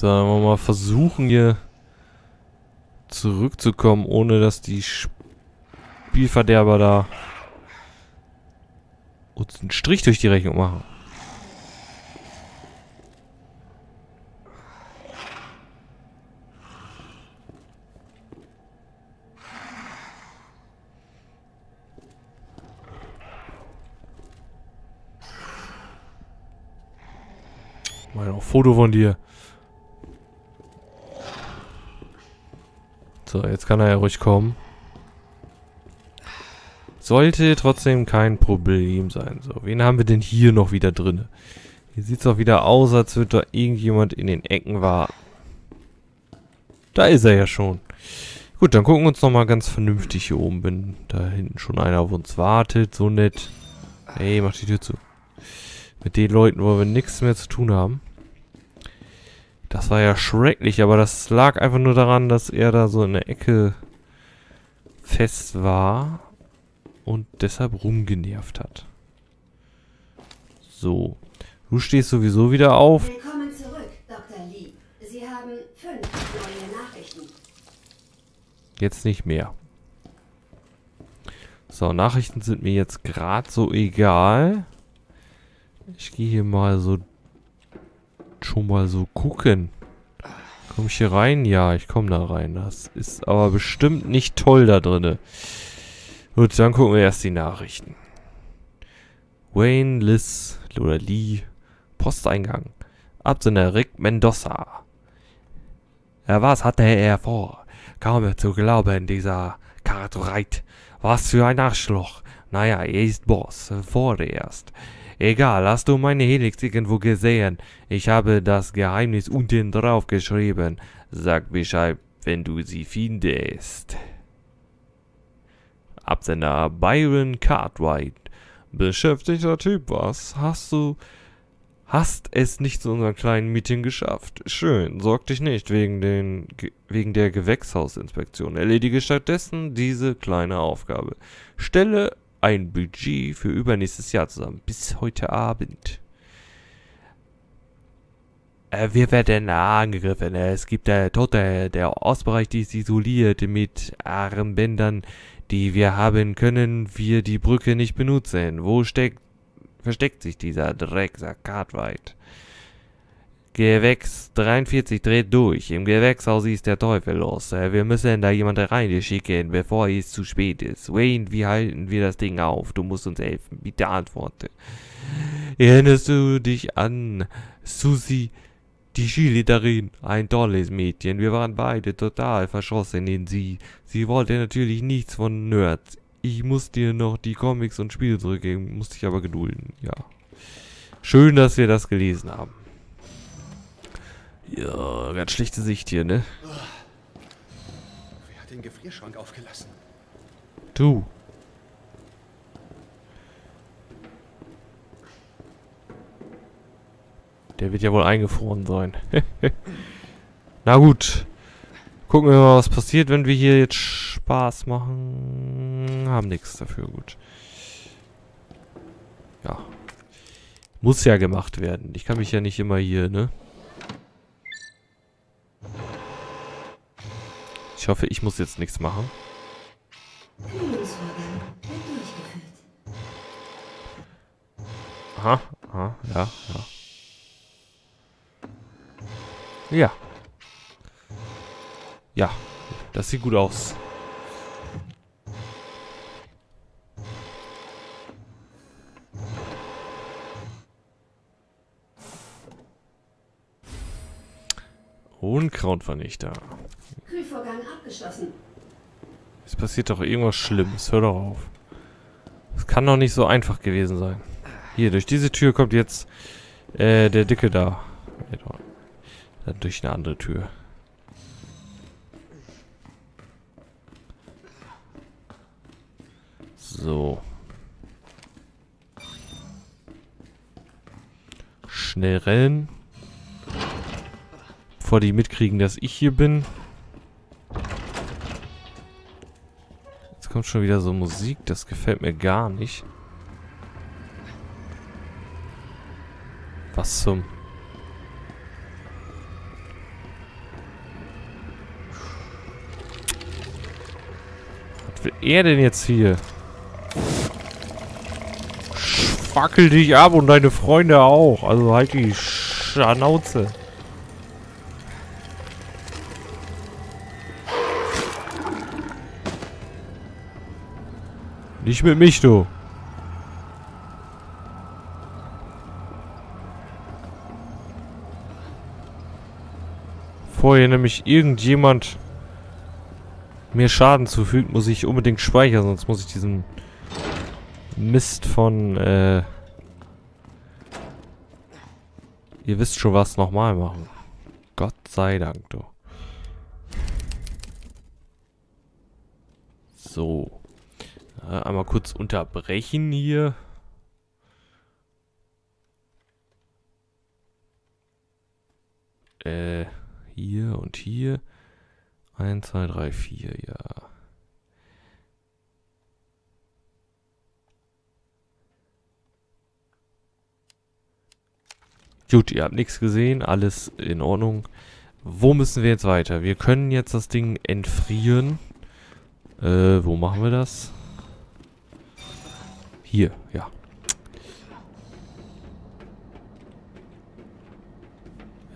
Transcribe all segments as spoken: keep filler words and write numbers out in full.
Sagen wir mal, versuchen hier zurückzukommen, ohne dass die Spielverderber da uns einen Strich durch die Rechnung machen. Mal ein Foto von dir. So, jetzt kann er ja ruhig kommen. Sollte trotzdem kein Problem sein. So, wen haben wir denn hier noch wieder drin? Hier sieht es doch wieder aus, als würde da irgendjemand in den Ecken warten. Da ist er ja schon. Gut, dann gucken wir uns nochmal ganz vernünftig hier oben, wenn da hinten schon einer auf uns wartet. So nett. Hey, mach die Tür zu. Mit den Leuten wollen wir nichts mehr zu tun haben. Das war ja schrecklich, aber das lag einfach nur daran, dass er da so in der Ecke fest war und deshalb rumgenervt hat. So. Du stehst sowieso wieder auf. Willkommen zurück, Doktor Lee. Sie haben fünf neue Nachrichten. Jetzt nicht mehr. So, Nachrichten sind mir jetzt gerade so egal. Ich gehe hier mal so schon mal so gucken. Komme ich hier rein? Ja, ich komme da rein. Das ist aber bestimmt nicht toll da drinne. Gut, dann gucken wir erst die Nachrichten. Wayne, Liz oder Lee. Posteingang. Absender Rick Mendoza. Ja, was hatte er vor? Kaum zu glauben, dieser Cartwright. Was für ein Arschloch. Naja, er ist Boss. Vorerst. Egal, hast du meine Helix irgendwo gesehen? Ich habe das Geheimnis unten drauf geschrieben. Sag Bescheid, wenn du sie findest. Absender Byron Cartwright. Beschäftigter Typ, was? Hast du... Hast es nicht zu unserem kleinen Meeting geschafft? Schön, sorg dich nicht wegen, den, wegen der Gewächshausinspektion. Erledige stattdessen diese kleine Aufgabe. Stelle... ein Budget für übernächstes Jahr zusammen. Bis heute Abend. Äh, wir werden angegriffen. Es gibt äh, Tote. Der Ostbereich ist isoliert mit Armbändern, die wir haben. Können wir die Brücke nicht benutzen? Wo steckt, versteckt sich dieser Drecksack Cartwright? Gewächs dreiundvierzig dreht durch. Im Gewächshaus ist der Teufel los. Wir müssen da jemanden reinschicken, bevor es zu spät ist. Wayne, wie halten wir das Ding auf? Du musst uns helfen. Bitte antworte. Erinnerst du dich an Susi, die Skilehrerin? Ein tolles Mädchen. Wir waren beide total verschossen in sie. Sie wollte natürlich nichts von Nerds. Ich muss dir noch die Comics und Spiele zurückgeben, musste ich aber gedulden. Ja. Schön, dass wir das gelesen haben. Ja, ganz schlechte Sicht hier, ne? Wer hat den Gefrierschrank aufgelassen? Du. Der wird ja wohl eingefroren sein. Na gut. Gucken wir mal, was passiert, wenn wir hier jetzt Spaß machen. Haben nichts dafür, gut. Ja. Muss ja gemacht werden. Ich kann mich ja nicht immer hier, ne? Ich hoffe, ich muss jetzt nichts machen. Aha, aha, ja, ja. Ja. Ja, das sieht gut aus. Unkrautvernichter. Kühlvorgang abgeschlossen. Es passiert doch irgendwas Schlimmes. Hör doch auf. Das kann doch nicht so einfach gewesen sein. Hier, durch diese Tür kommt jetzt äh, der Dicke da. Dann durch eine andere Tür. So. Schnell rennen. Bevor die mitkriegen, dass ich hier bin. Jetzt kommt schon wieder so Musik, das gefällt mir gar nicht. Was zum... will er denn jetzt hier? Fackel dich ab und deine Freunde auch. Also halt die Schnauze. Nicht mit mich, du. Bevor hier nämlich irgendjemand mir Schaden zufügt, muss ich unbedingt speichern, sonst muss ich diesen Mist von, äh... ihr wisst schon was, nochmal machen. Gott sei Dank, du. So. Äh, einmal kurz unterbrechen hier. Äh, hier und hier. eins, zwei, drei, vier, ja. Gut, ihr habt nichts gesehen, alles in Ordnung. Wo müssen wir jetzt weiter? Wir können jetzt das Ding entfrieren. Äh, wo machen wir das? Hier, ja.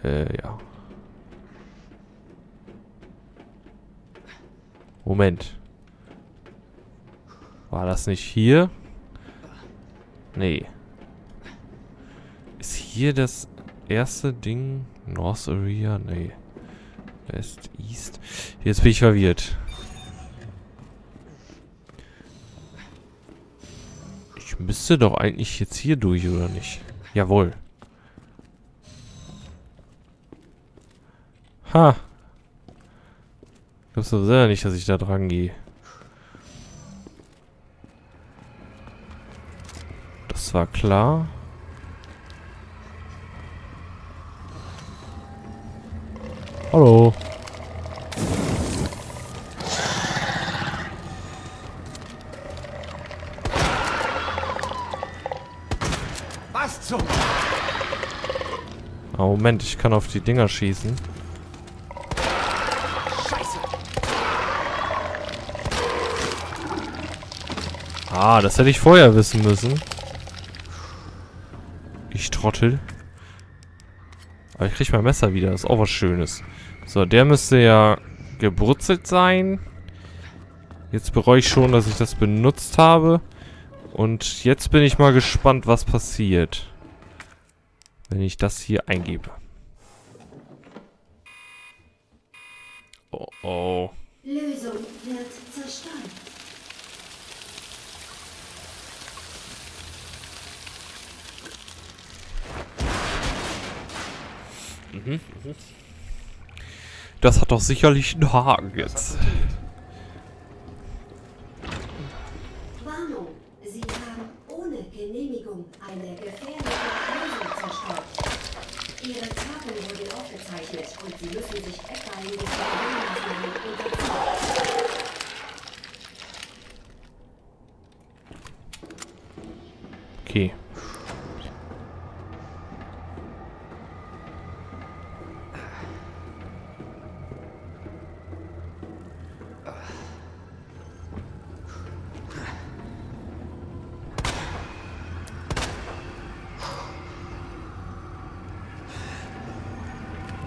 Äh, ja. Moment. War das nicht hier? Nee. Ist hier das erste Ding? North Area? Nee. West, East. Jetzt bin ich verwirrt. Ich müsste doch eigentlich jetzt hier durch, oder nicht? Jawohl. Ha. Ich glaub's doch selber nicht, dass ich da dran gehe. Das war klar. Hallo. Was zum... Oh, Moment, ich kann auf die Dinger schießen. Scheiße. Ah, das hätte ich vorher wissen müssen. Ich Trottel. Aber ich krieg mein Messer wieder, das ist auch was Schönes. So, der müsste ja gebrutzelt sein. Jetzt bereue ich schon, dass ich das benutzt habe. Und jetzt bin ich mal gespannt, was passiert, wenn ich das hier eingebe. Oh oh. Lösung wird zerstört. Mhm, mhm. Das hat doch sicherlich einen Haken jetzt. Warnung, Sie haben ohne Genehmigung eine gefährliche Lösung zerstört. Ihre Taten wurden aufgezeichnet und Sie müssen sich etwa in die Verwendungsmaßnahmen unterziehen. Okay.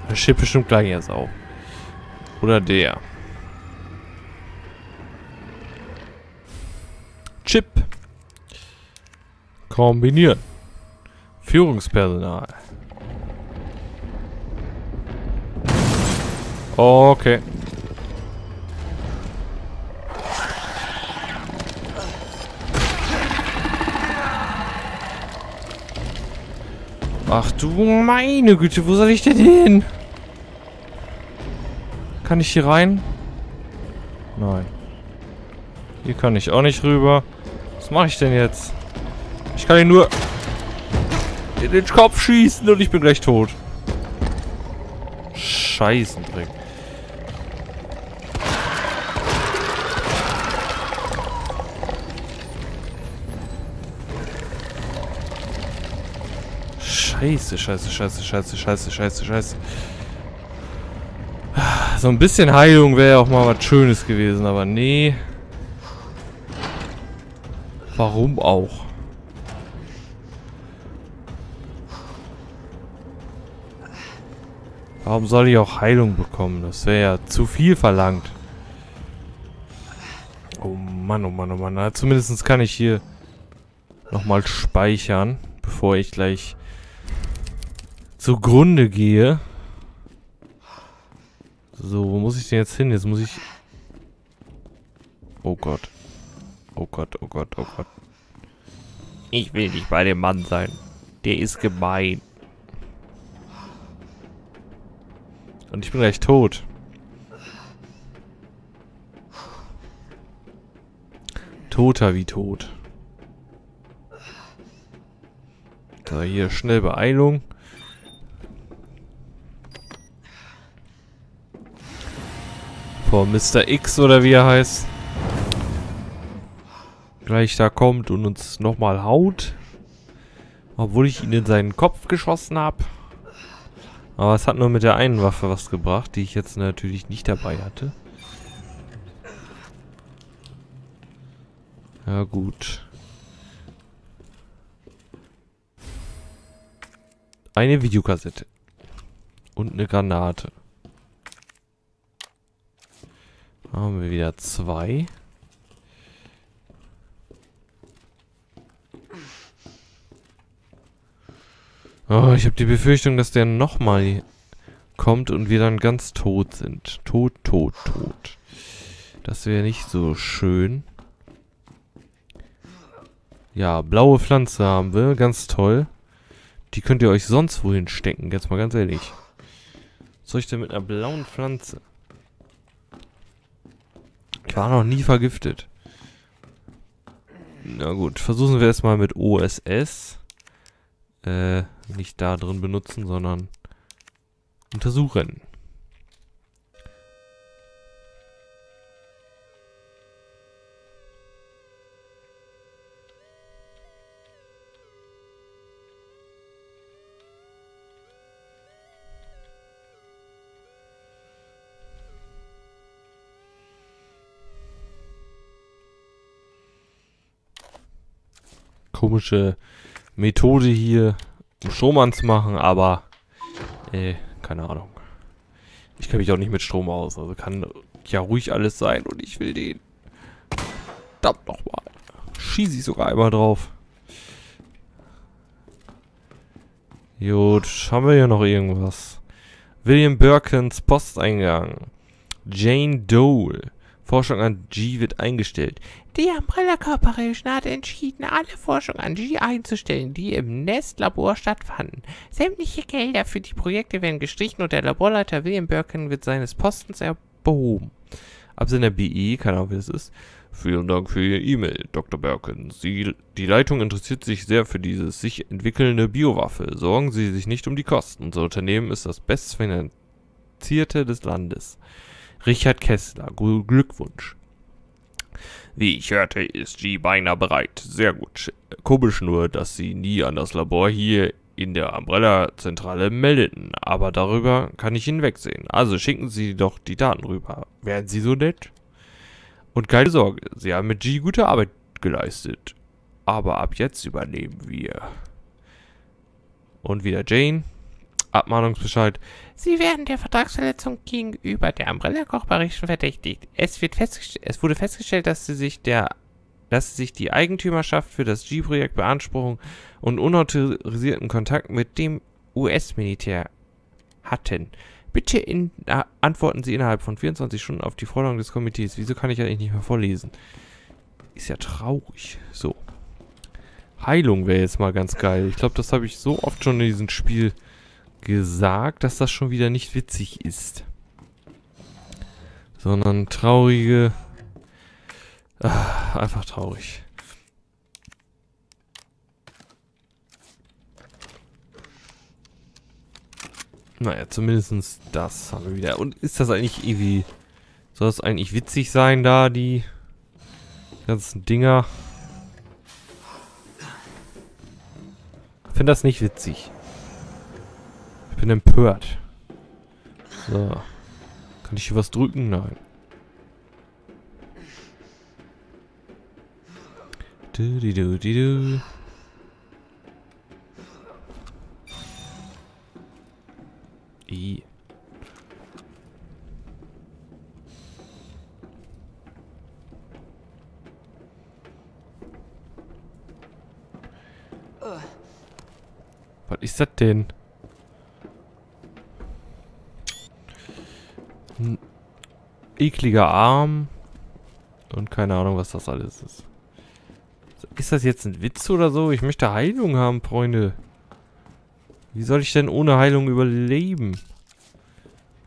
Der Schiff bestimmt gleich jetzt auch. Oder der. Chip. Kombinieren. Führungspersonal. Okay. Ach du meine Güte, wo soll ich denn hin? Kann ich hier rein? Nein. Hier kann ich auch nicht rüber. Was mache ich denn jetzt? Ich kann ihn nur in den Kopf schießen und ich bin gleich tot. Scheißendreck. Scheiße, scheiße, scheiße, scheiße, scheiße, scheiße, scheiße. So ein bisschen Heilung wäre ja auch mal was Schönes gewesen, aber nee. Warum auch? Warum soll ich auch Heilung bekommen? Das wäre ja zu viel verlangt. Oh Mann, oh Mann, oh Mann. Na, zumindest kann ich hier nochmal speichern, bevor ich gleich zugrunde gehe. So, wo muss ich denn jetzt hin? Jetzt muss ich... Oh Gott. Oh Gott, oh Gott, oh Gott. Ich will nicht bei dem Mann sein. Der ist gemein. Und ich bin gleich tot. Toter wie tot. So, hier schnell Beeilung. Vor Mister X oder wie er heißt. Gleich da kommt und uns nochmal haut. Obwohl ich ihn in seinen Kopf geschossen habe. Aber es hat nur mit der einen Waffe was gebracht, die ich jetzt natürlich nicht dabei hatte. Ja gut. Eine Videokassette. Und eine Granate. Da haben wir wieder zwei. Oh, ich habe die Befürchtung, dass der nochmal kommt und wir dann ganz tot sind. Tot, tot, tot. Das wäre nicht so schön. Ja, blaue Pflanze haben wir. Ganz toll. Die könnt ihr euch sonst wohin stecken. Jetzt mal ganz ehrlich. Was soll ich denn mit einer blauen Pflanze? Ich war noch nie vergiftet. Na gut, versuchen wir erstmal mit O S S. Äh, nicht da drin benutzen, sondern untersuchen. Komische Methode hier, um Strohmann zu machen, aber äh, keine Ahnung. Ich kenne mich auch nicht mit Strom aus, also kann ja ruhig alles sein und ich will den. Verdammt nochmal. Schieße ich sogar einmal drauf. Gut, haben wir hier noch irgendwas? William Birkins Posteingang. Jane Dole. Forschung an G wird eingestellt. Die Umbrella Corporation hat entschieden, alle Forschung an G einzustellen, die im Nest-Labor stattfanden. Sämtliche Gelder für die Projekte werden gestrichen und der Laborleiter William Birkin wird seines Postens erhoben. Absender B I, keine Ahnung, wer das ist. Vielen Dank für Ihre E-Mail, Doktor Birkin. Sie, die Leitung interessiert sich sehr für diese sich entwickelnde Biowaffe. Sorgen Sie sich nicht um die Kosten. Unser Unternehmen ist das bestfinanzierte des Landes. Richard Kessler, Glückwunsch. Wie ich hörte, ist G beinahe bereit. Sehr gut. Komisch nur, dass sie nie an das Labor hier in der Umbrella-Zentrale meldeten. Aber darüber kann ich hinwegsehen. Also schicken Sie doch die Daten rüber. Wären Sie so nett? Und keine Sorge, Sie haben mit G gute Arbeit geleistet. Aber ab jetzt übernehmen wir. Und wieder Jane. Abmahnungsbescheid. Sie werden der Vertragsverletzung gegenüber der Umbrella Corporation verdächtigt. Es, wird es wurde festgestellt, dass sie sich, der, dass sie sich die Eigentümerschaft für das G-Projekt Beanspruchung und unautorisierten Kontakt mit dem U S-Militär hatten. Bitte in, äh, antworten Sie innerhalb von vierundzwanzig Stunden auf die Forderung des Komitees. Wieso kann ich eigentlich nicht mehr vorlesen? Ist ja traurig. So. Heilung wäre jetzt mal ganz geil. Ich glaube, das habe ich so oft schon in diesem Spiel gesagt, dass das schon wieder nicht witzig ist. Sondern traurige... Ach, einfach traurig. Naja, zumindest das haben wir wieder. Und ist das eigentlich irgendwie... Soll das eigentlich witzig sein da, die ganzen Dinger? Ich finde das nicht witzig. Ich bin empört. So. Kann ich hier was drücken? Nein. Du, di, du, di, du. I. Was ist das denn? Ein ekliger Arm. Und keine Ahnung, was das alles ist. Ist das jetzt ein Witz oder so? Ich möchte Heilung haben, Freunde. Wie soll ich denn ohne Heilung überleben?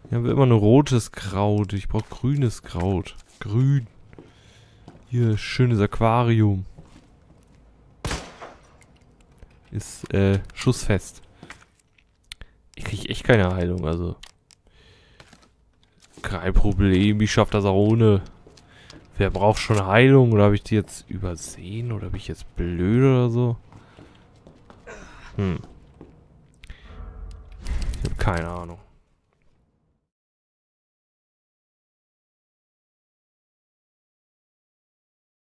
Hier haben wir immer nur rotes Kraut. Ich brauche grünes Kraut. Grün. Hier, schönes Aquarium. Ist, äh, schussfest. Ich kriege echt keine Heilung, also. Kein Problem, ich schaffe das auch ohne. Wer braucht schon Heilung? Oder habe ich die jetzt übersehen? Oder bin ich jetzt blöd oder so? Hm. Ich habe keine Ahnung.